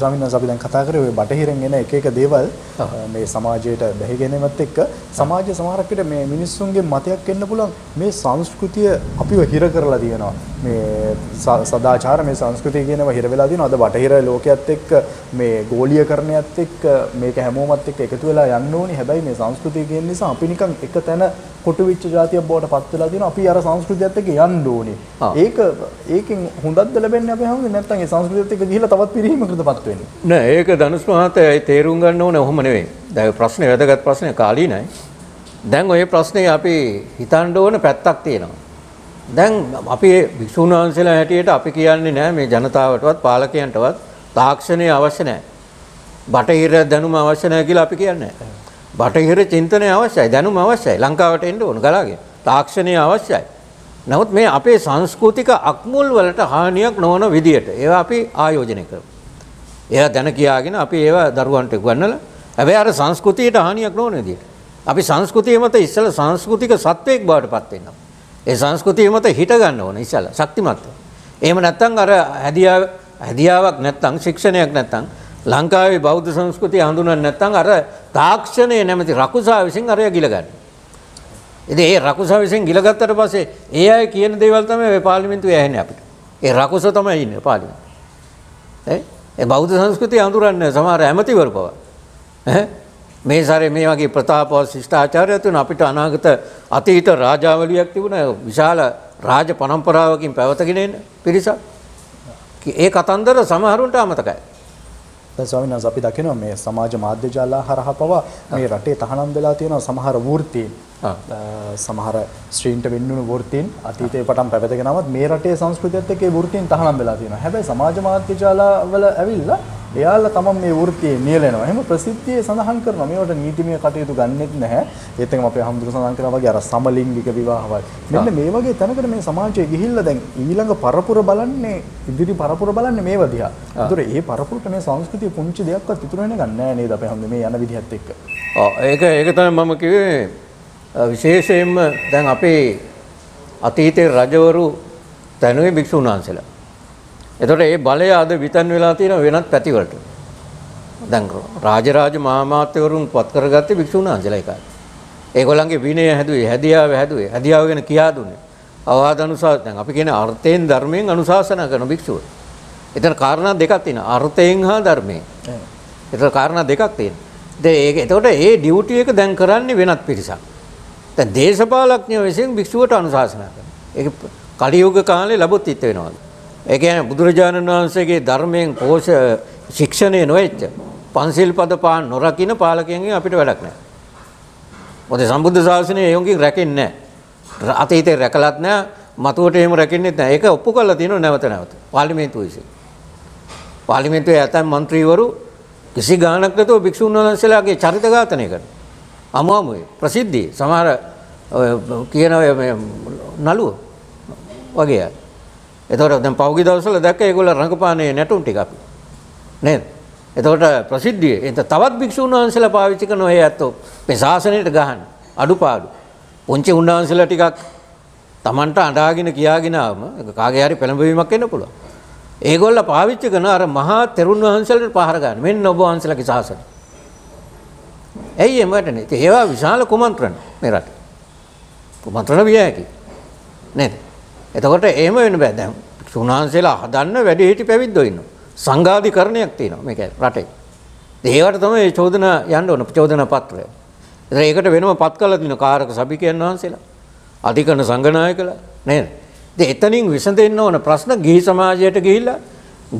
ස්වාමින්වහන්සේ අපි දැන් කතා කරේ ඔය බටහිරෙන් එන එක එක දේවල් මේ සමාජයට බැහැගෙනවත් එක්ක සමාජයේ සමහරක් විට මේ මිනිස්සුන්ගේ මතයක් එන්න පුළුවන් මේ සංස්කෘතිය අපිව හිර කරලා දිනවා මේ සදාචාර මේ සංස්කෘතිය කියනවා හිර වෙලා දිනවා අද බටහිර ලෝකයේත් එක්ක මේ ගෝලීයකරණයත් එක්ක මේක හැමෝමත් එක්ක එකතු වෙලා යන්න ඕනේ හැබැයි මේ සංස්කෘතිය කියන නිසා අපි නිකන් එක තැන කොටු විච්ච જાතියක් බවට පත් වෙලා දිනවා අපි අර සංස්කෘතියත් එක්ක යන්න ඕනේ ඒක ඒකෙන් හොඳක්ද ලැබෙන්නේ අපි හැමෝම නැත්තම් ඒ සංස්කෘතියත් එක්ක ගිහිලා තවත් පිරිහීමකට පත් වෙන්නේ නෑ ඒක ධනුස් මහත්තයා තේරුම් ගන්න ඕනේ ඔහොම නෙවෙයි දැන් ප්‍රශ්නේ වැදගත් ප්‍රශ්නේ කාලීනයි දැන් ඔය ප්‍රශ්නේ අපි හිතන්න ඕන පැත්තක් තියෙනවා දැන් අපි වික්ෂුන් වහන්සේලා හැටියට අපි කියන්නේ නෑ මේ ජනතාවටවත් පාලකයන්ටවත් තාක්ෂණය අවශ්‍ය නෑ බටහිර දැනුම අවශ්‍ය නෑ කියලා අපි කියන්නේ බටහිර චින්තනය අවශ්‍යයි දැනුම අවශ්‍යයි ලංකාවට එන්න ඕන ගලාගෙන තාක්ෂණය අවශ්‍යයි නමුත් මේ අපේ සංස්කෘතික අක්මුල් වලට හානියක් නොවන විදියට ඒවා අපි ආයෝජනය කරමු ඒවා දැන කියාගෙන අපි ඒවා දරුවන්ට ගන්නලා හැබැයි අර සංස්කෘතියට හානියක් නොවන විදියට අපි සංස්කෘතිය මත ඉස්සලා සංස්කෘතික සත්වයක් බවට පත් වෙනවා ඒ සංස්කෘතිය මත හිට ගන්න ඕන ඉස්සලා ශක්තිමත් එහෙම නැත්නම් අර හැදියාවක් නැත්නම් ශික්ෂණයක් නැත්නම් ලංකාවේ බෞද්ධ සංස්කෘතිය හඳුනන්නේ නැත්නම් අර තාක්ෂණය නැමැති රකුසා විසින් අරය ගිල ගන්න. ඉතින් ඒ රකුසා විසින් ගිල ගත්තට පස්සේ ඒ අය කියන දේවල් තමයි මේ පාර්ලිමේන්තුවේ ඇහෙන්නේ අපිට. ඒ රකුස තමයි ඉන්නේ පාර්ලිමේන්තුවේ. ඒ බෞද්ධ සංස්කෘතිය හඳුරන්නේ සමහර ඇමතිවරු පවා. මේ සැරේ මේ වගේ ප්‍රතාපවත් ශිෂ්ටාචාරයතුන අපිට අනාගත අතීත රාජාවලියක් තිබුණා විශාල රාජ පරම්පරාවකින් පැවතගෙන එන පිරිසක්. ඒ කතන්දර සමහරුන්ට අමතකයි. ස්වාමීන් වහන්සේ අපි දකිනවා මේ සමාජ මාධ්‍ය ජාල හරහා පවා මේ රටේ තහනම් වෙලා තියෙන සමහර වෘත්තීන් සමහර ස්ත්‍රීන්ට වෙන්නුණු වෘත්තීන් අතීතයේ පටන් පැවතගෙන ආවත් මේ රටේ සංස්කෘතියත් එක්ක ඒ වෘත්තීන් තහනම් වෙලා තියෙනවා. හැබැයි සමාජ මාධ්‍ය ජාල වල ඇවිල්ලා එයාලා තමන් මේ වෘත්තියේ නියැලෙනවා. එහෙම ප්‍රසිද්ධියේ සඳහන් කරනවා. මේවට නීතිමය කටයුතු ගන්නෙත් නැහැ. ඒත් එකම අපේ හඳුර සඳහන් කරනවා වගේ අර සමලිංගික විවාහවල්. මෙන්න මේ වගේ තැනකට මේ සමාජයේ ගිහිල්ලා දැන් ඊළඟ පරපුර බලන්නේ ඉදිරි පරපුර බලන්නේ මේව දිහා. ඒතර මේ පරපුරට මේ සංස්කෘතිය පුංචි දෙයක්වත් ඉතුරු වෙන ගන්නේ නැහැ නේද අපේ හඳුර මේ යන විදිහත් එක්ක. ඔව් ඒක තමයි මම කිව්වේ විශේෂයෙන්ම දැන් අපේ අතීතයේ රජවරු තනුවේ භික්ෂුන් වහන්සේලා. එතකොට මේ බලය අද විතන් වෙලා තියෙන වෙනත් පැතිවලට. දැන් රාජරාජ මහාමාත්‍යවරුන් පත් කරගත්තේ භික්ෂුන් වහන්සේලා එකයි. ඒගොල්ලන්ගේ විනය හැදුවේ, හැදියාව හැදුවේ, හැදියාව ගැන කියා දුන්නේ. අවවාද අනුසාරයෙන් දැන් අපි කියන්නේ අර්ථයෙන් ධර්මයෙන් අනුශාසනා කරන භික්ෂුව. එතන කාරණා දෙකක් තියෙනවා. අර්ථයෙන් හා ධර්මයෙන්. එතන කාරණා දෙකක් තියෙනවා. දැන් ඒක එතකොට මේ ඩියුටි එක දැන් කරන්නේ වෙනත් පිරිසක්. දැන් දේශපාලඥය විසින් භික්ෂුවට අනුශාසනා කරනවා. ඒක කලියුග කාලේ ලැබුත්widetilde වෙනවා. ඒ කියන්නේ බුදුරජාණන් වහන්සේගේ ධර්මයෙන් පෝෂ ශික්ෂණය නොවෙච්ච පන්සිල් පද පාන නොරකින්න පාලකයන්ගෙන් අපිට වැඩක් නැහැ. මොකද සම්බුද්ධ ශාසනය ඒගොල්ලන්ගෙන් රැකෙන්නේ නැහැ. අතීතේ රැකලත් නැහැ. මතුවට එහෙම රැකෙන්නෙත් නැහැ. ඒක ඔප්පු කරලා තියෙනවා නැවත. පාර්ලිමේන්තුව විසින්. පාර්ලිමේන්තුවේ ඇතම් മന്ത്രിවරු කිසි ගාණක් නැතුව භික්ෂුන් වහන්සේලාගේ චරිත ඝාතනය කරනවා. අමාමුවේ ප්‍රසිද්ධිය සමහර කියන නළුව වගේ. එතකොට දැන් පෞගි දවස්වල දැක්ක ඒගොල්ල රංගපානේ නැටුම් ටික අපි නේද? එතකොට ප්‍රසිද්ධිය එතන තවත් භික්ෂුන් වහන්සේලා පාවිච්චි කරන ඔය ඇත්තෝ මේ ශාසනයට ගහන අඩුපාඩු. පුංචි උන්වහන්සේලා ටිකක් Tamanට අඳාගෙන කියාගෙන ආවම කාගේ හරි පෙළඹවීමක් එන්න පුළුවන්. ඒගොල්ල පාවිච්චි කරන අර මහා තෙරුන් වහන්සේලාට පහර ගන්න. මෙන්න ඔබ වහන්සේලාගේ ශාසනය. ඇයි එහෙම වෙන්නේ? ඉතින් ඒවා විශාල කුමන්ත්‍රණ මේ රටේ. කුමන්ත්‍රණ විය හැකි. නේද? එතකොට එහෙම වෙන්න බෑ. දැන් සුණාංශේලා හදන්න වැඩි හිටි පැවිද්දෝ ඉන්නවා. සංඝාධිකරණයක් තියෙනවා මේක රටේ. ඒවට තමයි චෝදනා යන්න ඕන චෝදනා පත්‍රය. ඉතින් ඒකට වෙනම පත් කරලා දිනවා කාරක සභිකයන් වහන්සේලා. අධිකරණ සංඝනායකලා නේද? ඉතින් එතනින් විසඳෙන්න ඕන ප්‍රශ්න ගිහි සමාජයට ගිහිල්ලා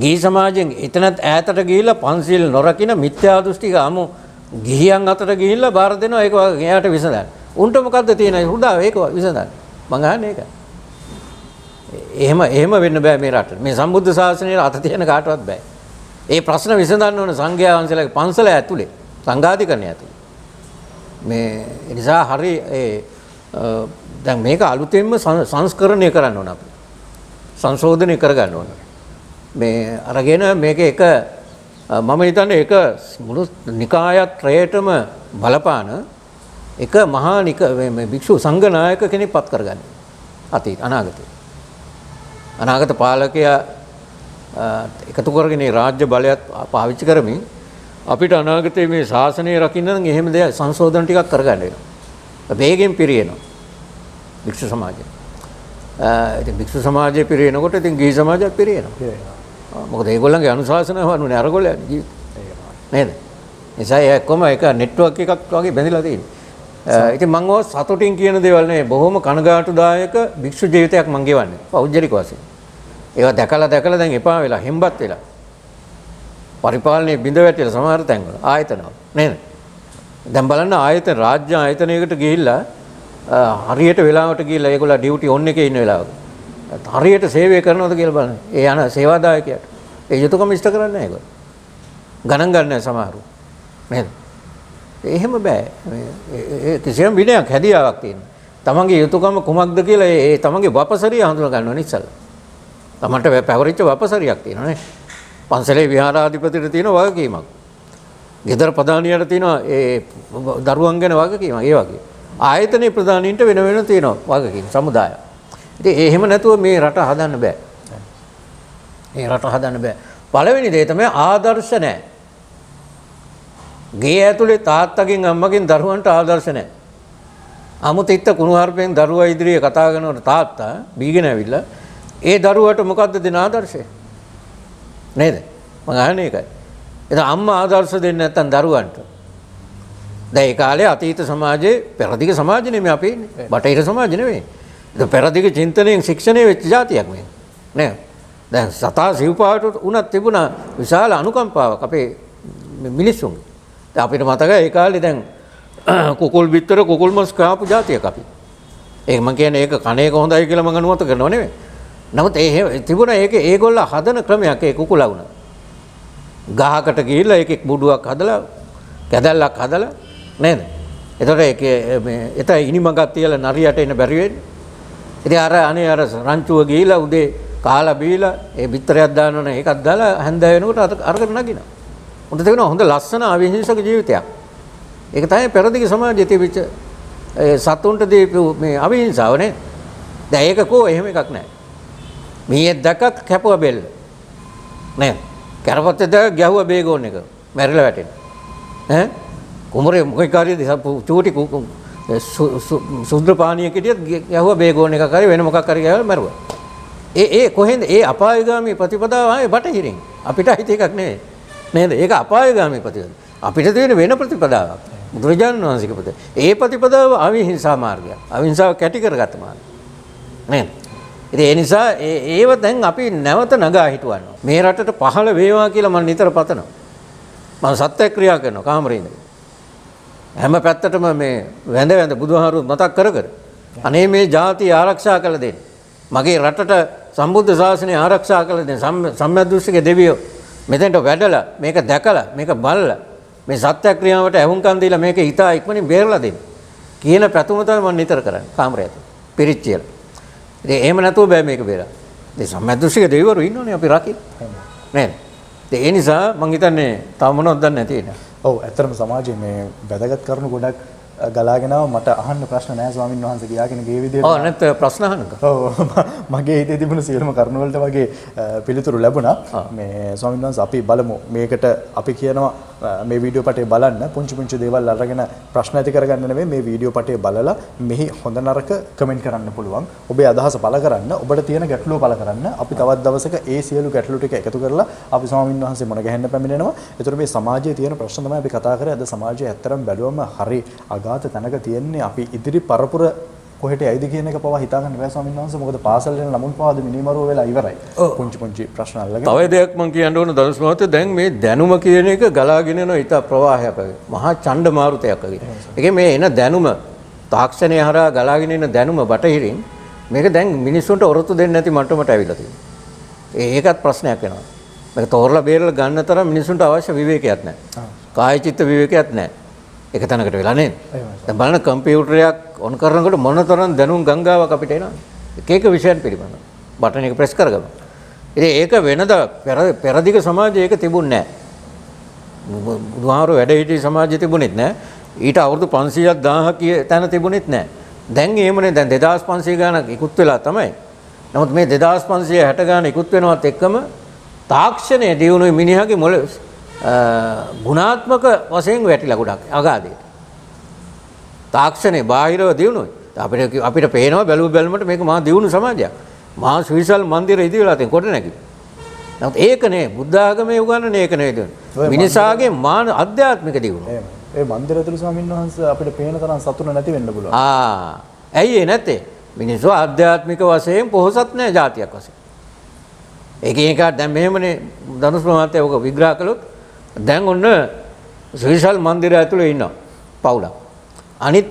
ගිහි සමාජයෙන් එතනත් ඈතට ගිහිල්ලා පන්සිල් නොරකින මිත්‍යා දෘෂ්ටික අමු ගිහියන් අතර ගිහිල්ලා බාර දෙනවා ඒක එයාට විසඳන්න. උන්ට මොකද්ද තියෙන්නේ? හුදා ඒක විසඳන්න. මං අහන්නේ ඒක. එහෙම වෙන්න බෑ මේ රටට. මේ සම්බුද්ධ ශාසනයේ අත තියෙන කාටවත් බෑ. ඒ ප්‍රශ්න විසඳන්න ඕන සංඝයා වහන්සේලාගේ පන්සල ඇතුලේ සංඝාධිකරණය ඇතුලේ. මේ ඒ නිසා හරි දැන් මේක අලුතෙන්ම සංස්කරණය කරන්න ඕන අපි. සංශෝධනය කරගන්න ඕන. මේ අරගෙන මේක එක මම හිතන්නේ ඒක මුළු නිකායත් ත්‍රයටම බලපාන එක මහා නික මේ භික්ෂු සංඝනායක කෙනෙක් පත් කරගන්න. අතීත අනාගතේ. අනාගත පාලකයා එකතු කරගෙන රාජ්‍ය බලයත් පාවිච්චි කරමින් අපිට අනාගතයේ මේ ශාසනය රකින්න නම් එහෙම දෙයක් සංශෝධන ටිකක් කරගන්න වෙනවා. වේගෙන් පිරියනවා. භික්ෂු සමාජය. ඉතින් භික්ෂු සමාජය පිරියනකොට ඉතින් ගිහි සමාජයත් පිරියනවා. මොකද ඒගොල්ලන්ගේ අනුශාසනාව වනුනේ අරගොල්ලෝ නේද? නේද? එසයි කොහොම එක network එකක් වගේ බැඳලා තියෙනවා. ඉතින් මම ඔය සතුටින් කියන දේවල් නේ බොහොම කනගාටුදායක භික්ෂු ජීවිතයක් මම ගෙවන්නේ. පෞද්ගලික වශයෙන්. ඒවා දැකලා දැන් එපා වෙලා හෙම්බත් වෙලා පරිපාලනයේ බිඳ වැටිලා සමහර තැන්වල ආයතනවල නේද දැන් බලන්න ආයතන රාජ්‍ය ආයතනයකට ගිහිල්ලා හරියට වෙලාවට ගිහිල්ලා ඒගොල්ලෝ ඩියුටි ඔන් එකේ ඉන්න වෙලාවක හරියට සේවය කරනවද කියලා බලන්න ඒ යන සේවාදායකයාට ඒ යුතුයකම ඉෂ්ට කරන්නේ නැහැ ඒගොල්ලෝ ගණන් ගන්න නැහැ සමහරු නේද එහෙම බෑ ඒ කිසියම් විනයක් හැදියාවක් තියෙනවා තමන්ගේ යුතුයකම කුමක්ද කියලා ඒ තමන්ගේ වපසරිය හඳුනා ගන්නවනේ ඉස්සල්ලා තමන්ට පැවරිච්ච වපසරියක් තියෙනවා නේ. පන්සලේ විහාරාධිපතිට තියෙන වගකීමක්. ගෙදර ප්‍රධානියට තියෙන ඒ දරුවන් ගැන වගකීමක්. ඒ වගේ. ආයතනයේ ප්‍රධානීන්ට වෙන වෙන තියෙනවා වගකීම් සමුදාය. ඉතින් එහෙම නැතුව මේ රට හදන්න බෑ. මේ රට හදන්න බෑ. පළවෙනි දේ තමයි ආදර්ශ නැහැ. ගේ ඇතුලේ තාත්තගෙන් අම්මගෙන් දරුවන්ට ආදර්ශ නැහැ. අමුතිත්ත කුණුහරුපෙන් දරුවා ඉදිරියේ කතා කරනකොට තාත්තා බීගෙන ඇවිල්ලා ඒ දරුවට මොකද්ද දෙන ආදර්ශය නේද මම අහන්නේ ඒකයි එතන අම්මා ආදර්ශ දෙන්නේ නැත්නම් දරුවන්ට දැන් ඒ කාලේ අතීත සමාජයේ පෙරදිග සමාජ නෙමෙයි අපි ඉන්නේ බටහිර සමාජ නෙමෙයි ඒක පෙරදිග චින්තනයෙන් ශික්ෂණය වෙච්ච જાතියක් මේ නේද දැන් සතා සිව්පාවට උනත් තිබුණා විශාල අනුකම්පාවක් අපේ මිනිස්සුන්ගේ දැන් අපිට මතකයි ඒ කාලේ දැන් කුකුල් බිත්තර කුකුල් මස් කාපු જાතියක් අපි ඒක මම කියන්නේ ඒක කණේක හොඳයි කියලා මම අනුමත කරනව නෙමෙයි නමුත් ඒ තිබුණා ඒක ඒගොල්ලෝ හදන ක්‍රමයක් ඒ කුකුලා වුණා. ගහකට ගිහිල්ලා ඒකෙක් බුඩුවක් හදලා කැදල්ලක් හදලා නේද? එතකොට ඒක මේ එතන ඉනිමඟක් තියලා නරියට එන්න බැරි වෙන්නේ. ඉතින් අර රංචුව ගිහිල්ලා උදේ කාලා බීලා ඒ පිටරයක් දානවනේ ඒකක් දාලා හැන්දෑ වෙනකොට අරගෙන නගිනවා. උන්ට තියෙනවා හොඳ ලස්සන අවිහිංසක ජීවිතයක්. ඒක තමයි පෙරදිග සමාජයේ තිබිච්ච ඒ සතුන්ට දීපු මේ අවිහිංසාව නේ. දැන් ඒක කෝ එහෙම එකක් නැහැ. මීයේ දැක්ක කැපුවා බෙල්ල නේද කරපොත්තේ දැක්ක ගැහුවා බේගෝන් එක මැරිලා වැටෙන ඈ කුමරේ මොකක් කාරියද චූටි සුද්‍ර පානියක හිටියත් ගැහුවා බේගෝන් එකක් හරි වෙන මොකක් හරි ගැහුවා මැරුවා ඒ කොහෙන්ද ඒ අපායගාමී ප්‍රතිපදාව ආයේ බටහිරින් අපිට හිත එකක් නෙවෙයි නේද ඒක අපායගාමී ප්‍රතිපදාව අපිට තියෙන වෙන ප්‍රතිපදාවක් බුදුරජාණන් වහන්සේගේ ප්‍රතිපදාව ඒ ප්‍රතිපදාව අවිහිංසා මාර්ගය අවිහිංසාව කැටි කරගත්ත මාර්ගය නේද ඉතින් ඒ නිසා ඒව දැන් අපි නැවත නගා හිටවනවා. මේ රටට පහළ වේවා කියලා මම නිතර පතනවා. මම සත්‍යක්‍රියා කරනවා කාමරේ ඉඳලා. හැම පැත්තටම මේ වැඳ බුදුහාරු මතක් කර අනේ මේ ජාතිය ආරක්ෂා කළ දෙන්න. මගේ රටට සම්බුද්ධ ශාසනය ආරක්ෂා කළ දෙන්න. සම්මැද්දෘෂ්ටික දෙවියෝ මෙතෙන්ට වැඩලා මේක දැකලා මේක බලලා මේ සත්‍යක්‍රියාවට ඇහුම්කන් දීලා මේක හිතා ඉක්මනින් බේරලා දෙන්න. කියන පැතුම තමයි මම නිතර කරන්නේ කාමරේ ඇතුළේ. පිරිච්චියලා ඉතින් එහෙම නැතුව බෑ මේක බේරා. ඉතින් සම්මැද්දෘෂ්ටික දෙවිවරු ඉන්නෝනේ අපි රකින්න. නේද? ඉතින් ඒ නිසා මම හිතන්නේ තව මොනවද දන්නේ නැති වෙනවා. ඔව් ඇත්තටම සමාජයේ මේ වැදගත් කරුණු ගොඩක් ගලාගෙන ආව මට අහන්න ප්‍රශ්න නැහැ ස්වාමීන් වහන්සේ කියාගෙන ගිය විදිහට. ඔව් නැත්නම් ප්‍රශ්න අහන්නක. ඔව් මගේ හිතේ තිබුණු සියලුම කරුණු වලට වගේ පිළිතුරු ලැබුණා. මේ ස්වාමීන් වහන්සේ අපි බලමු මේකට අපි කියනවා මේ වීඩියෝ පටේ බලන්න පුංචි දේවල් අරගෙන ප්‍රශ්න ඇති කරගන්න නෙමෙයි මේ වීඩියෝ පටේ බලලා මෙහි හොඳ නරක කමෙන්ට් කරන්න පුළුවන් ඔබේ අදහස පළ කරන්න ඔබට තියෙන ගැටලුව පළ කරන්න අපි තවත් දවසක ඒ සියලු ගැටලු ටික එකතු කරලා අපි ස්වාමීන් වහන්සේ මොන ගැහෙන්න පැමිණෙනවා ඒතර මේ සමාජයේ තියෙන ප්‍රශ්න තමයි අපි කතා කරේ අද සමාජයේ ඇත්තටම බැලුවම හරි අගාත තැනක තියෙන්නේ අපි ඉදිරි පරපුර කොහෙට යයිද කියන එක පවා හිතා ගන්න බෑ ස්වාමීන් වහන්සේ මොකද පාසල් යන ළමුන් පවා මිනිමරුව වෙලා ඉවරයි පුංචි ප්‍රශ්න අල්ලගෙන තව දෙයක් මම කියන්න ඕන දරුස් මහත්තයා දැන් මේ දැනුම කියන එක ගලාගෙන යන හිත ප්‍රවාහයක් වගේ මහා ඡණ්ඩ මාරුතයක් වගේ ඒකේ මේ එන දැනුම තාක්ෂණය හරහා ගලාගෙන එන දැනුම බටහිරින් මේක දැන් මිනිස්සුන්ට ඔරොත්තු දෙන්නේ නැති මට්ටමට ඇවිල්ලා තියෙනවා ඒකත් ප්‍රශ්නයක් වෙනවා මේක තෝරලා බේරලා ගන්න තරම් මිනිස්සුන්ට අවශ්‍ය විවේකයක් නැහැ කාය චිත්ත විවේකයක් නැහැ ඒක තැනකට වෙලා නේද දැන් බලන්න කම්පියුටරයක් ඔන් කරනකොට මොනතරම් දැනුම් ගංගාවක් අපිට එනවා එක එක විෂයන් පිළිබඳව බටන් එක ප්‍රෙස් කරගමු ඉතින් ඒක වෙනද පෙරදිග සමාජයේ ඒක තිබුණේ නැහැ බුදුහාරු වැඩ හිටි සමාජයේ තිබුණෙත් නැහැ ඊට අවුරුදු 500ක් 1000ක් තැන තිබුණෙත් නැහැ දැන් එහෙමනේ දැන් 2500 ගානක් ඉක්ුත් වෙලා තමයි නමුත් මේ 2560 ගාන ඉක්ුත් වෙනවත් එක්කම තාක්ෂණය දියුණුවේ මිනිහාගේ මොළ ගුණාත්මක වශයෙන් වැටිලා ගොඩක් අගාදේ. තාක්ෂණේ බාහිරව දියුණුවයි. අපිට පේනවා බැලුව බැලමට මේක මහා දියුණු සමාජයක්. මහා සුවිසල් මන්දිරය ඉදිරියලා තියෙන කොට නැගි. නමුත් ඒක නේ බුද්ධ ආගමේ උගන්වන්නේ ඒක නෙවෙයි. මිනිසාගේ මාන අධ්‍යාත්මික දියුණුව. ඒ මන්දිරය තුල ස්වාමීන් වහන්සේ අපිට පේන තරම් සතුට නැති වෙන්න පුළුවන්. ඇයි ඒ නැත්තේ? මිනිස්සු ආධ්‍යාත්මික වශයෙන් පොහසත් නැහැ જાතියක් වශයෙන්. ඒකේ එක දැන් මෙහෙමනේ ධනුස් ප්‍රමාණතේ ඔක විග්‍රහ කළොත් දැන් ඔන්න සුවිසල් මන්දිරය ඇතුලේ ඉන්නවා පවුලක්. අනිත්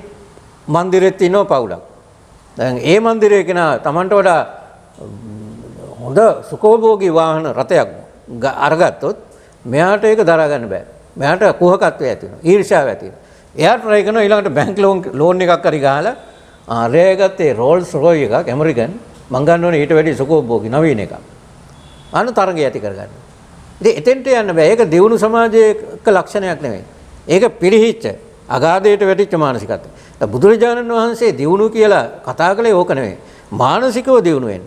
මන්දිරෙත් ඉන්නවා පවුලක්. දැන් ඒ මන්දිරේ කෙනා Tamanට වඩා හොඳ සුඛෝභෝගී වාහන රථයක් අරගත්තොත් මෙයාට ඒක දරා ගන්න බෑ. මෙයාට කුහකත්වය ඇති වෙනවා. ඊර්ෂ්‍යාව ඇති වෙනවා. එයා try කරනවා ඊළඟට බැංක් ලෝන් එකක් හරි ගහලා ආරයගත්තේ රෝල්ස් රොයි එකක් ඇමරිකන් මං ගන්න ඕනේ ඊට වැඩි සුඛෝභෝගී නවීන එකක්. අනු තරගය ඇති කරගන්න. ඉතින් එතෙන්ට යන්න බෑ. ඒක දියුණු සමාජයක ලක්ෂණයක් නෙවෙයි. ඒක පිරිහිච්ච අගාධයට වැටිච්ච මානසිකත්වය. බුදුරජාණන් වහන්සේ දියුණු කියලා කතා කළේ ඕක නෙවෙයි. මානසිකව දියුණු වෙන්න.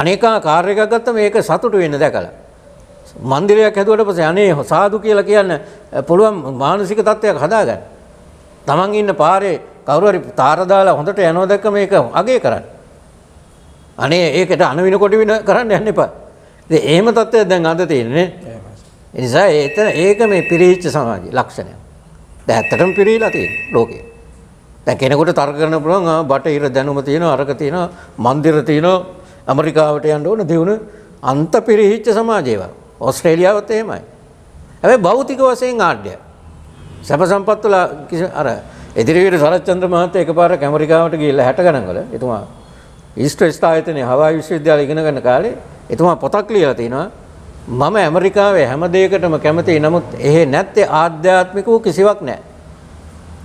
අනේකා කාර්යයක් ගත්තම මේක සතුටු වෙන්න දැකලා. මන්දිරයක් හැදුවට පස්සේ අනේ සාදු කියලා කියන්න පුළුවන් මානසික තත්ත්වයක් හදාගන්න. Taman ඉන්න පාරේ කවුරු හරි තාර දාලා හොඳට යනවා දැක්ක මේක අගේ කරන්න. අනේ ඒකට අනවින කොට වින කරන්න යන්න එපා. ඉතින් එහෙම තත්ත්වයක් දැන් අද තියෙන්නේ. ඒ නිසා ඒක මේ පිරිච්ච සමාජයේ ලක්ෂණයක්. දැන් ඇත්තටම පිරීලා තියෙන ලෝකේ. දැන් කෙනෙකුට තර්ක කරන්න පුළුවන් බටහිර දැනුම තියෙනවා අරක තියෙනවා මන්දිර තියෙනවා ඇමරිකාවට යන්න ඕන දිනුන අන්ත පිරිච්ච සමාජේ වගේ. ඕස්ට්‍රේලියාවත් එහෙමයි. හැබැයි භෞතික වශයෙන් ආඩ්‍ය. සැප සම්පත් වල අර එදිරිවීර සරච්චන්ද්‍ර මහත්තයා එකපාරක් ඇමරිකාවට ගිහිල්ලා 60 ගණන් වල එතුමා ඊස්ට් වෙස්ට් ආයතනයේ හවායි විශ්වවිද්‍යාලය ඉගෙන ගන්න කාලේ එතුමා පොතක් ලියලා තිනවා මම ඇමරිකාවේ හැම දෙයකටම කැමතියි නමුත් එහෙ නැත්තේ ආධ්‍යාත්මික වූ කිසිවක් නැහැ.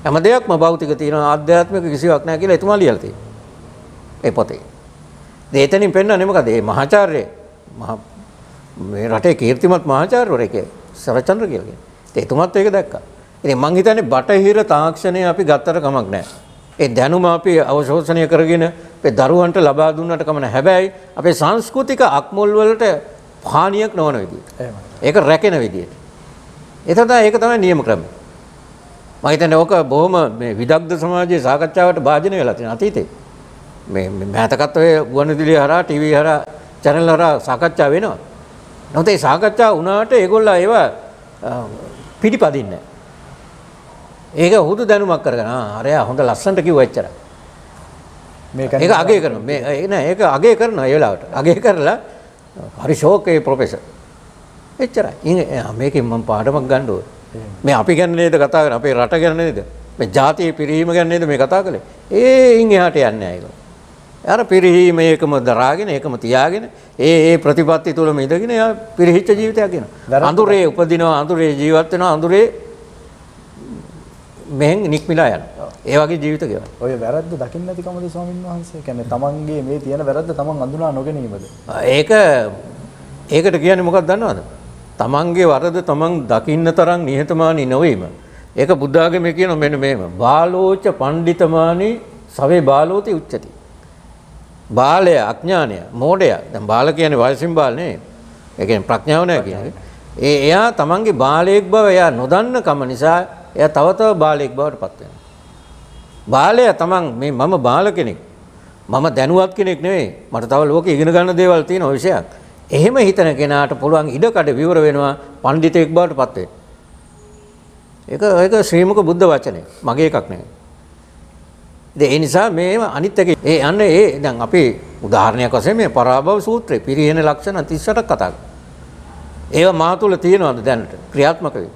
හැම දෙයක්ම භෞතික තියෙනවා ආධ්‍යාත්මික කිසිවක් නැහැ කියලා එතුමා ලියලා තියෙනවා. ඒ පොතේ. ඉතින් එතනින් පෙන්නන්නේ මොකද? මේ මහාචාර්ය මේ රටේ කීර්තිමත් මහාචාර්යවරයෙක් සරච්චන්ද්‍ර කියලා කියනවා. ඉතින් එතුමාත් ඒක දැක්කා. ඉතින් මං හිතන්නේ බටහිර තාක්ෂණය අපි ගත්තට කමක් නැහැ. ඒ දැනුම අපි අවශෝෂණය කරගෙන අපේ දරුවන්ට ලබා දුන්නට කම නැහැ. හැබැයි අපේ සංස්කෘතික අක්මොල් වලට හානියක් නොවන විදිහට. ඒක රැකෙන විදිහට. ඒක තමයි නියම ක්‍රමය. මම හිතන්නේ ඕක බොහොම මේ විදග්ධ සමාජයේ සාකච්ඡාවට භාජනය වෙලා තියෙන අතීතේ. මේ මෑතකත් ඔය ගුවන්විදුලිය හරහා ටීවී හරහා channel හරහා සාකච්ඡා වෙනවා. නමුත් ඒ සාකච්ඡා වුණාට ඒගොල්ලෝ ඒවා පිටිපදින්නේ නැහැ. ඒක හුදු දැනුමක් කරගෙන අරයා හොඳ ලස්සනට කිව්වා එච්චරයි. මේක අගය කරනවා. මේ නෑ ඒක අගය කරනවා ඒ වෙලාවට. අගය කරලා හරි ෂෝක් ඒ ප්‍රොෆෙසර්. එච්චරයි. මේකෙන් මම පාඩමක් ගන්න ඕනේ. මේ අපි ගැන නේද කතා කරන්නේ? අපේ රට ගැන නේද? මේ ජාතියේ පිරිහීම ගැන නේද මේ කතා කරන්නේ? ඒයින් එහාට යන්නේ නැහැ ඒක. අර පිරිහීම ඒකම දරාගෙන ඒකම තියාගෙන ඒ ප්‍රතිපත්ති තුලම ඉඳගෙන යා පිරිහිච්ච ජීවිතයක් ගෙනවා. අඳුරේ උපදිනවා, අඳුරේ ජීවත් වෙනවා, අඳුරේ මෙහෙන් නික්මිලා යනවා. ඒ වගේ ජීවිත ගෙවන. ඔය වැරද්ද දකින්න නැති කමද ස්වාමීන් වහන්සේ? කියන්නේ තමන්ගේ මේ තියෙන වැරද්ද තමන් අඳුනා නොගැනීමද? ඒකට කියන්නේ මොකක්ද දන්නවද? තමන්ගේ වරද තමන් දකින්න තරම් නිහතමානී නොවීම. ඒක බුද්ධ ආගමේ කියන මෙන්න මේම. බාලෝච පණ්ඩිතමානී සවේ බාලෝති උච්චති. බාලය අඥානය, මෝඩය. දැන් බාල කියන්නේ වයසින් බාල නේ. ඒ කියන්නේ ප්‍රඥාව නැහැ කියන්නේ. එයා තමන්ගේ බාලයෙක් බව එයා නොදන්න කම නිසා එයා තව තව බාලයෙක් බවට පත් වෙනවා. බාලය තමන් මේ මම බාල කෙනෙක්. මම දැනුවත් කෙනෙක් නෙවෙයි. මට තව ලෝකේ ඉගෙන ගන්න දේවල් තියෙන ඔය විශයක්. එහෙම හිතන කෙනාට පුළුවන් ඉඩකඩ විවර වෙනවා පඬිතෙක් බවට පත් වෙන්න. ඒක ශ්‍රීමක බුද්ධ වචනේ. මගේ එකක් නෙවෙයි. ඉතින් ඒ නිසා මේව අනිත් එකේ ඒ අන්න ඒ දැන් අපි උදාහරණයක් වශයෙන් මේ පරාභව සූත්‍රේ පිරිහෙන ලක්ෂණ 38ක් කතා කරා. ඒවා මා තුළ තියෙනවද දැනට ක්‍රියාත්මක වෙන්නේ?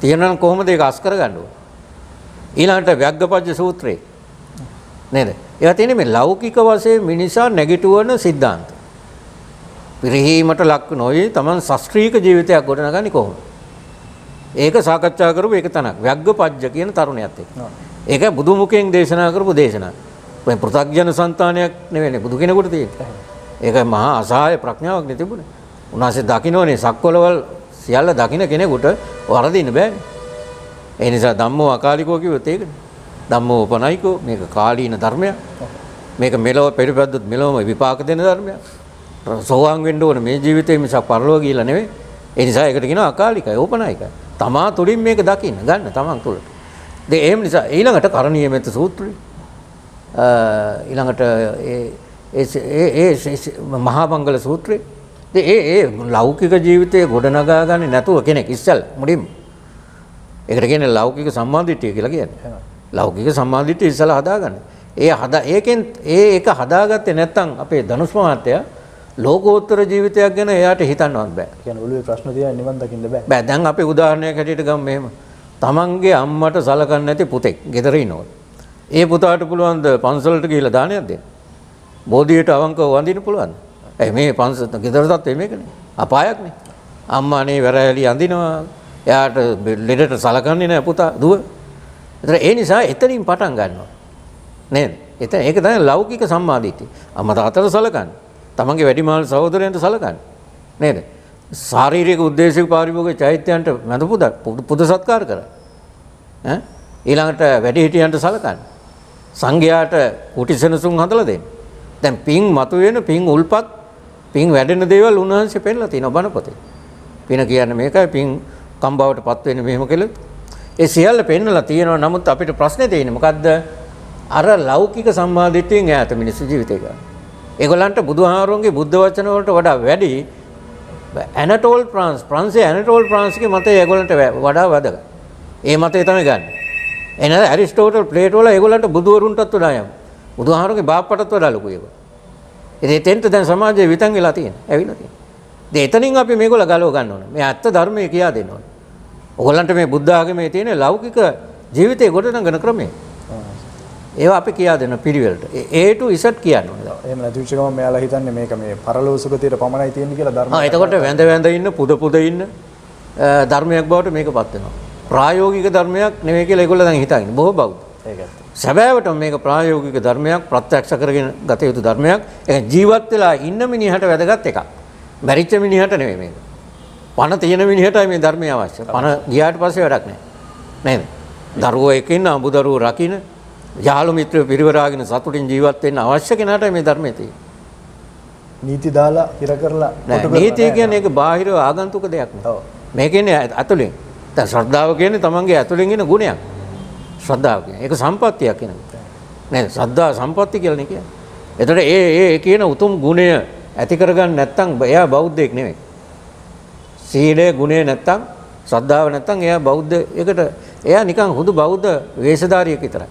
තියෙනනම් කොහොමද ඒක අස් කරගන්න ඕන? ඊළඟට ව්‍යග්ගපජ්ජ සූත්‍රේ නේද? ඒවා තියෙන්නේ මේ ලෞකික වශයෙන් මිනිසා නැගිටු වන સિદ્ધාන්ත. පිරිහීමට ලක් නොවේ තමන් ශාස්ත්‍රීය ජීවිතයක් ගොඩනගන්නේ කොහොමද? ඒක සාකච්ඡා කරපු එක තැනක්. ව්‍යග්ගපජ්ජ කියන තරුණයත් එක්ක. ඒක බුදු මුඛයෙන් දේශනා කරපු දේශනාවක්. මේ පෘථග්ජන సంతානයක් නෙවෙයි බුදු කෙනෙකුට තියෙන්නේ. ඒක මහා අසහාය ප්‍රඥාවක් නේ තිබුණේ. උන්වහන්සේ දකින්නෝනේ සක්වලවල් සියල්ල දකින්න කෙනෙකුට වරදින්න බෑනේ. ඒ නිසා ධම්මෝ අකාලිකෝ කිව්වොත් ඒකනේ. ධම්මෝ උපනයිකෝ මේක කාලීන ධර්මයක්. මේක මෙලව පරිපද්දොත් මෙලවම විපාක දෙන ධර්මයක්. සෝවාන් වෙන්න ඕනේ මේ ජීවිතේ මිසක් පරලෝක ගිහිලා නෙවෙයි. ඒ නිසා ඒකට කියනවා අකාලිකයි, ඕපනායිකයි. තමා තුලින් මේක දකින්න ගන්න තමන් තුලට. ඉතින් ඒ නිසා ඊළඟට කරණීය මෙත්ත සූත්‍රය. ඊළඟට ඒ මහා මංගල සූත්‍රය. ඉතින් ඒ ලෞකික ජීවිතේ ගොඩනගා ගන්න නැතුව කෙනෙක් ඉස්සල් මුලින්ම. ඒකට කියන්නේ ලෞකික සම්මාදිටිය කියලා කියන්නේ. ලෞකික සම්මාදිටිය ඉස්සල හදා ගන්න. ඒකෙන් ඒක හදාගත්තේ නැත්නම් අපේ ධනුස් මහත්තයා ලෝකෝත්තර ජීවිතයක් ගැන එයාට හිතන්නවත් බෑ. කියන්නේ ඔළුවේ ප්‍රශ්න තියාගෙන නිවන් දකින්න බෑ. බෑ දැන් අපි උදාහරණයක් හැටියට ගමු මෙහෙම. තමන්ගේ අම්මට සලකන්නේ නැති පුතෙක් ගෙදර ඉනවල. ඒ පුතාට පුළුවන් ද පන්සලට ගිහිලා දානයක් දෙන්න? බෝධියට අවංකව වඳින්න පුළුවන්. ඒ මේ පන්සල ගෙදර තත්ත්වය මේකනේ. අපායක්නේ. අම්මා නේ වැරෑලි අඳිනවා. එයාට ලෙඩට සලකන්නේ නැහැ පුතා දුව. ඒ නිසා එතනින් පටන් ගන්නවා. නේද? එතන ඒක තමයි ලෞකික සම්මාදිටිය. අම්මා තාත්තට සලකන්නේ. තමන්ගේ වැඩිමහල් සහෝදරයන්ට සලකන්නේ නේද? ශාරීරික උද්දේශික පාරිභෝගික චෛත්‍යයන්ට මඳපුද පුද සත්කාර කරා. ඈ ඊළඟට වැඩිහිටියන්ට සලකන්නේ. සංඝයාට කුටිසනසුන් හදලා දෙන්න. දැන් පින් මතුවෙන පින් උල්පත් පින් වැඩෙන දේවල් උන්වහන්සේ පෙන්නලා තිනවා බණ පොතේ. පින කියන්නේ මේකයි පින් කම්බාවටපත් වෙන්නේ මෙහෙම කියලා. ඒ සියල්ල පෙන්නලා තියෙනවා. නමුත් අපිට ප්‍රශ්නේ තියෙන්නේ මොකද්ද? අර ලෞකික සම්මාදිටියෙන් ඈත මිනිස් ජීවිතේ ගන්න. ඒගොල්ලන්ට බුදුහාමුදුරුවන්ගේ බුද්ධ වචන වලට වඩා වැඩි ඇනටෝල් ප්‍රාන්ස්ගේ මතය ඒගොල්ලන්ට වඩා වැදගත්. ඒ මතය තමයි ගන්න. එනද ඇරිස්ටෝටල් ප්ලේටෝ වල ඒගොල්ලන්ට බුදුවරුන්ටත් වඩා යම්. බුදුහාමුදුරුවන්ගේ බාප්පටත් වඩා ලොකු ඒවා. ඉතින් එතෙන්ට දැන් සමාජයේ විතන් වෙලා තියෙනවා. ඇවිල්ලා තියෙනවා. ඉතින් එතනින් අපි මේගොල්ල ගලව ගන්න ඕනේ. මේ ඇත්ත ධර්මයේ කියා දෙන්න ඕනේ. ඕගොල්ලන්ට මේ බුද්ධ ආගමේ තියෙන ලෞකික ජීවිතේ ගොඩනගන ක්‍රමය ඒවා අපි කියා දෙන පිළිවෙලට A to Z කියන්න ඕනේ. එහෙම නැති වෙච්ච ගමන් මෙයාලා හිතන්නේ මේක මේ පරලෝසුගතියට පමණයි තියෙන්නේ කියලා ධර්ම. එතකොට වැඳ ඉන්න පුද ඉන්න ධර්මයක් බවට මේකපත් වෙනවා. ප්‍රායෝගික ධර්මයක් නෙවෙයි කියලා ඒගොල්ලෝ දැන් හිතන්නේ. බොහෝ බෞද්ධ. ඒකත්. සැබෑවටම මේක ප්‍රායෝගික ධර්මයක්, ප්‍රත්‍යක්ෂ කරගෙන ගත යුතු ධර්මයක්. ඒ ජීවත් වෙලා ඉන්න මිනිහට වැදගත් එකක්. මැරිච්ච මිනිහට නෙවෙයි මේක. පණ තියෙන මිනිහටයි මේ ධර්මය අවශ්‍ය. පණ ගියාට පස්සේ වැඩක් නැහැ. නේද? දරුවෝ එක්ක ඉන්න අඹ දරුවෝ රකින්න යාළු මිත්‍රයෝ පිරිවරාගෙන සතුටින් ජීවත් වෙන්න අවශ්‍ය කෙනාට මේ ධර්මයේ තියෙනවා. නීති දාලා ඉර කරලා කොට කරලා නීතිය කියන්නේ ඒක බාහිර ආගන්තුක දෙයක් නෙවෙයි. ඔව්. මේ කියන්නේ ඇතුළෙන්. දැන් ශ්‍රද්ධාව කියන්නේ තමන්ගේ ඇතුළෙන් එන ගුණයක්. ශ්‍රද්ධාව කියන්නේ ඒක සම්පත්තියක් නෙවෙයි. නේද? ශ්‍රද්ධා සම්පත්තිය කියලා නේ කියන්නේ. එතකොට ඒ කියන උතුම් ගුණය ඇති කරගන්න නැත්නම් එයා බෞද්ධයෙක් නෙවෙයි. සීලය ගුණය නැත්නම් ශ්‍රද්ධාව නැත්නම් එයා බෞද්ධයෙකුට එයා නිකන් හුදු බෞද්ධ වේශධාරියෙක් විතරයි.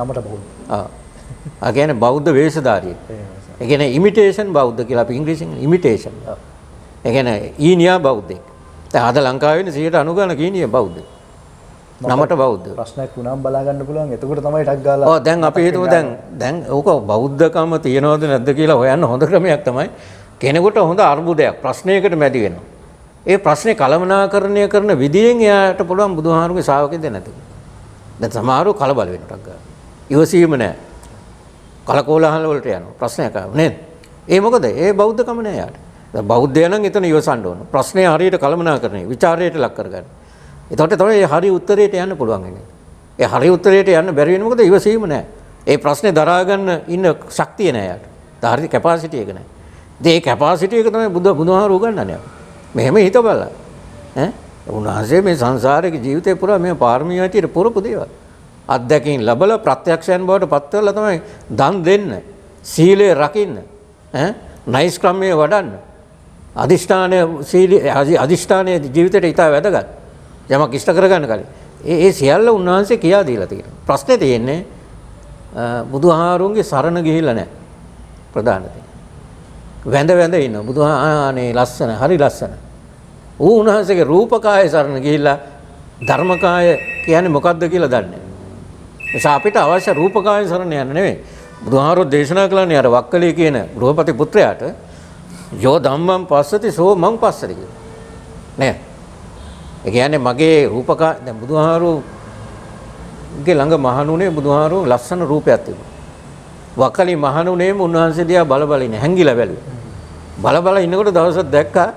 නමට බහුල. ආ කියන්නේ බෞද්ධ වේශධාරියෙක්. ඒ කියන්නේ ඉමිටේෂන් බෞද්ධ කියලා අපි ඉංග්‍රීසියෙන් ඉමිටේෂන්. ඒ කියන්නේ ඊනියා බෞද්ධයෙක්. දැන් අද ලංකාවේ 90% ගණන් කීනිය බෞද්ධ. නමට බෞද්ධ. ප්‍රශ්නයක් වුණාම බලා ගන්න පුළුවන්. එතකොට තමයි ටක් ගාලා. ඔව් දැන් අපි හිතමු දැන් ඕක බෞද්ධකම තියනවද නැද්ද කියලා හොයන්න හොඳ ක්‍රමයක් තමයි කෙනෙකුට හොඳ අර්බුදයක් ප්‍රශ්නයකට මැදි වෙනවා. ඒ ප්‍රශ්නේ කළමනාකරණය කරන විදියෙන් එයාට පුළුවන් බුදුහාමුදුරුවෝ ශ්‍රාවකෙ දෙන්න නැති. දැන් සමහරව කලබල වෙන ටක් ගාලා. ඉවසීම නැහැ. කලකෝලහල වලට යනවා. ප්‍රශ්නයක් ආව නේද? ඒ මොකද? ඒ බෞද්ධකම නෑ යාට. බෞද්ධය නම් එතන ඉවසන්න ඕන. ප්‍රශ්නේ හරියට කළමනාකරණය, ਵਿਚාරයට ලක් කරගන්න. එතකොට තමයි ඒ හරි උත්තරයට යන්න පුළුවන් වෙන්නේ. ඒ හරි උත්තරයට යන්න බැරි වෙන මොකද? ඉවසීම නැහැ. ඒ ප්‍රශ්නේ දරා ගන්න ඉන්න ශක්තිය නැහැ යාට. ධාර්මික කැපාසිටි එක නැහැ. ඉතින් ඒ කැපාසිටි එක තමයි බුදුහාමුදුරුවෝ උගන්වන්නේ. මෙහෙම හිත බලලා. ඈ? උන්වහන්සේ මේ සංසාරයේ ජීවිතේ පුරා මේ පාරමී හැටියට පුරපු දේවල්. අත්දැකීම් ලැබලා ප්‍රත්‍යක්ෂයන් බවට පත් වෙලා තමයි දන් දෙන්න, සීලය රකින්න, නයිස් ක්‍රමයේ වඩන්න. අදිෂ්ඨානයේ ජීවිතයට ඉතා වැදගත්. යමක් ඉෂ්ට කරගන්න කලින් ඒ සියල්ල උන්වහන්සේ කියා දීලා තියෙනවා. ප්‍රශ්නේ තියෙන්නේ බුදුහාමුදුරුවන්ගේ සරණ ගිහිල්ලා නැහැ. ප්‍රධාන දේ. වැඳ ඉන්න බුදුහානේ ලස්සන, හරි ලස්සන. ඌ උන්වහන්සේගේ රූපකායේ සරණ ගිහිල්ලා ධර්මකාය කියන්නේ මොකද්ද කියලා දන්නේ නැහැ. නිසා අපිට අවශ්‍ය රූපකාය සරණ යන්න නෙවෙයි. බුදුහාමුදුරුවෝ දේශනා කළානේ අර වක්කලී කියන ගෘහපති පුත්‍රයාට යෝ ධම්මං පස්සති සෝ මං පස්සති කියලා. නේ? ඒ කියන්නේ මගේ රූපකා දැන් බුදුහාමුදුරුවෝගේ ළඟ මහණුනේ බුදුහාමුදුරුවෝ ලස්සන රූපයක් තිබුණා. වක්කලී මහණුනේම උන්වහන්සේ දිහා බලබල ඉන්නේ හැංගිලා බැලුවා. බලබල ඉන්නකොට දවසක් දැක්කා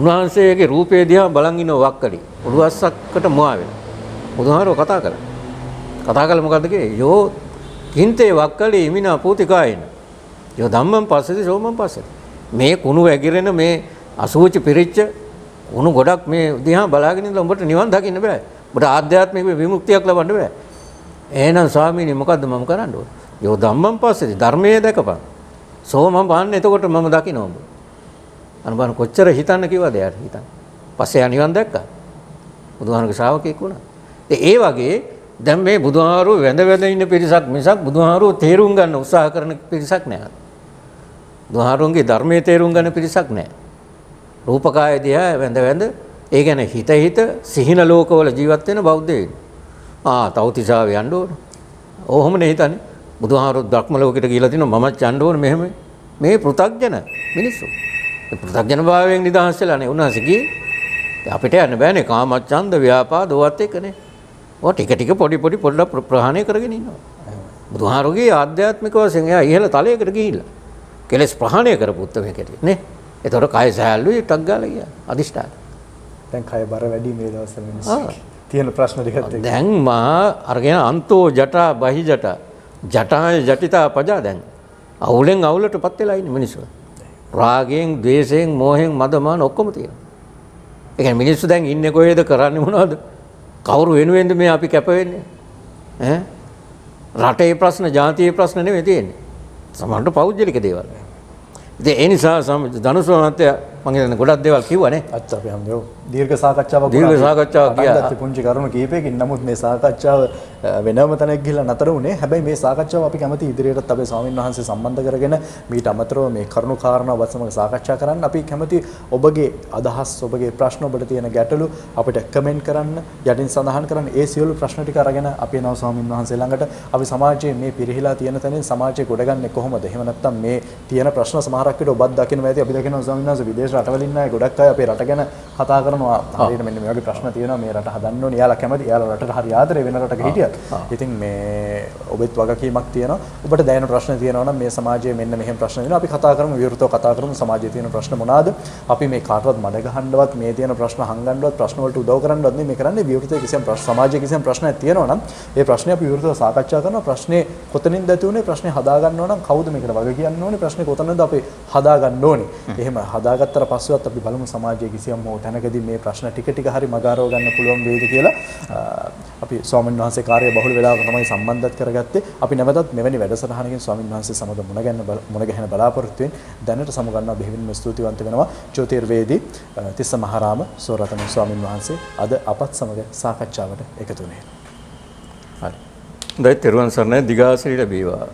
උන්වහන්සේගේ රූපේ දිහා බලන් ඉන්න වක්කලී. උළුස්සක්කට මුවා වෙනවා. බුදුහාමුදුරුවෝ කතා කළා. කතා කළේ මොකද්ද කියේ? යෝ කින්තේ වක්කලී ඉමිනා පූතිකායින. යෝ ධම්මං පස්සති සෝමං පස්සති. මේ කුණු වැගිරෙන මේ අසුචි පිරිච්ච කුණු ගොඩක් මේ දිහා බලාගෙන ඉඳලා උඹට නිවන් දකින්න බෑ. උඹට ආධ්‍යාත්මික විමුක්තියක් ලබන්න බෑ. එහෙනම් ස්වාමීනි මොකද්ද මම කරන්න ඕන? යෝ ධම්මං පස්සේදී ධර්මයේ දැකපන්. සෝ මම බලන්නේ එතකොට මම දකින්න උඹ. අනුබන් කොච්චර හිතන්න කිව්වද යාට හිතන්න. පස්සේ ආනිවන් දැක්කා. බුදුහාමුදුරුවෝ ශ්‍රාවකෙක් වුණා. ඒ වගේ දැන් මේ බුදුහාමුදුරුවෝ වැඳ වැඳ ඉන්න පිරිසක් මිසක් බුදුහාමුදුරුවෝ තේරුම් ගන්න උත්සාහ කරන පිරිසක් නෑ. බුදුහාමුදුරුවන්ගේ ධර්මයේ තේරුම් ගන්න පිරිසක් නෑ. රූපකාය දිහා වැඳ වැඳ ඒ කියන්නේ හිත සිහින ලෝකවල ජීවත් වෙන බෞද්ධයෝ. තවතිසාව යන්න ඕන. ඕහොම නේ හිතන්නේ. බුදුහාමුදුරුවෝ ධක්ම ලෝකෙට ගිහිලා තිනවා මමත් යන්න ඕන මෙහෙම. මේ පෘථග්ජන මිනිස්සු. පෘථග්ජන භාවයෙන් නිදහස් වෙලා නේ උන්වහන්සේ ගියේ. අපිට යන්න බෑනේ කාමච්ඡන්ද ව්‍යාපාද ඕවත් එක්කනේ. ඔය ටික පොඩි ප්‍රහාණය කරගෙන ඉන්නවා. බුදුහාමුදුරුවෝගේ ආධ්‍යාත්මික වශයෙන් එයා ඉහළ තලයකට ගිහිල්ලා කෙලස් ප්‍රහාණය කරපු උත්තරයකට නේ. ඒතකොට කය සහැල්ලුයි ටක් ගාලා ගියා. අදිෂ්ඨාන. දැන් කය බර වැඩි මේ දවස්වල මිනිස්සු. තියෙන ප්‍රශ්න ටිකත් එක්ක. දැන් මහා අරගෙන අන්තෝ ජටා බහි ජටා ජටාය ජටිතා පජා දැන් අවුලෙන් අවුලටපත් වෙලා ඉන්නේ මිනිස්සු. රාගයෙන්, ද්වේෂයෙන්, මෝහයෙන්, මදමාන ඔක්කොම තියෙනවා. ඒ කියන්නේ මිනිස්සු දැන් ඉන්නේ කොහෙද කරන්නේ මොනවද? කවුරු වෙනුවෙන්ද මේ අපි කැප වෙන්නේ? ඈ රටේ ප්‍රශ්න, ජාතියේ ප්‍රශ්න නෙමෙයි තියෙන්නේ. සමහරට පෞද්ගලික දේවල්. ඉතින් ඒ නිසා ධනුසෝනත්ය මම හිතන්නේ ගොඩක් දේවල් කිව්වනේ. අත් අපි හැමෝම දීර්ඝ සාකච්ඡාවක් ගියා. අදත් පුංචි කරුණු කීපයකින්. නමුත් මේ සාකච්ඡාව වෙනම තැනක් ගිහිල්ලා නතර වුණේ. හැබැයි මේ සාකච්ඡාව අපි කැමති ඉදිරියටත් අපේ ස්වාමීන් වහන්සේ සම්බන්ධ කරගෙන මීට අමතරව මේ කරුණු කාරණාවත් සමග සාකච්ඡා කරන්න. අපි කැමති ඔබගේ අදහස්, ඔබගේ ප්‍රශ්න, ඔබට තියෙන ගැටලු අපිට කමෙන්ට් කරන්න, යටින් සඳහන් කරන්න. ඒ සියලු ප්‍රශ්න ටික අරගෙන අපි එනවා ස්වාමීන් වහන්සේ ළඟට. අපි සමාජයේ මේ පිරිහිලා තියෙන තැනින් සමාජය ගොඩගන්නේ කොහොමද? එහෙම නැත්නම් මේ තියෙන ප්‍රශ්න සමහරක් විට ඔබත් දකිනවා ඇති. අපි දකිනවා ස්වාමීන් වහන්සේ විදේශ රටවලින් ආයේ ගොඩක් අය අපේ රට ගැන කතා කරනවා. හරියට මෙන්න මේ වගේ ප්‍රශ්න තියෙනවා, මේ රට හදන්න ඕනේ, යාලා කැමති, යාලා රටට හරි ආදරේ, වෙන රටක හිටියත්. ඉතින් මේ ඔබෙත් වගකීමක් තියෙනවා. ඔබට දැනෙන ප්‍රශ්න තියෙනවා නම් මේ සමාජයේ මෙන්න මෙහෙම ප්‍රශ්න වෙනවා. අපි කතා කරමු, විවෘතව කතා කරමු. සමාජයේ තියෙන ප්‍රශ්න මොනවාද? අපි මේ කාටවත් මඩ ගහන්නවත්, මේ තියෙන ප්‍රශ්න හංගන්නවත්, ප්‍රශ්න වලට උදව් කරන්නවත් නෙමෙයි මේ කරන්නේ. විවෘතව කිසියම් ප්‍රශ්න, සමාජයේ කිසියම් ප්‍රශ්නයක් තියෙනවා නම් ඒ ප්‍රශ්නේ අපි විවෘතව සාකච්ඡා කරනවා. ප්‍රශ්නේ කොතනින්ද ඇති වුනේ? ප්‍රශ්නේ හදා ගන්නවා නම් කවුද මේකට වග කියන්න ඕනේ? ප්‍රශ්නේ කොතනද අපි හදා ගන්න ඕනේ? එහෙම හදාගත්තට පස්සෙවත් අපි බලමු සමාජයේ කිසියම් හෝ තැනකදී මේ ප්‍රශ්න ටික හරි මගාරව ගන්න පුළුවන් වේද කියලා. අපි ස්වාමීන් වහන්සේ කාර්ය බහුල වෙලාවක තමයි සම්බන්ධත් කරගත්තේ. අපි නැවතත් මෙවැනි වැඩසටහනකින් ස්වාමීන් වහන්සේ සමග මුණ ගැහෙන බලාපොරොත්තුෙන් දැනට සමු ගන්නවා. බෙහෙවින්ම ස්තුතිවන්ත වෙනවා. ජ්‍යොතිර්වේදී තිස්සමහාරාම සෝරතම ස්වාමීන් වහන්සේ අද අපත් සමග සාකච්ඡාවට එකතු වුණේ. හරි. දෛත්‍ය රුවන් සර්ණයි. දිගාසිරිය ලැබේවා.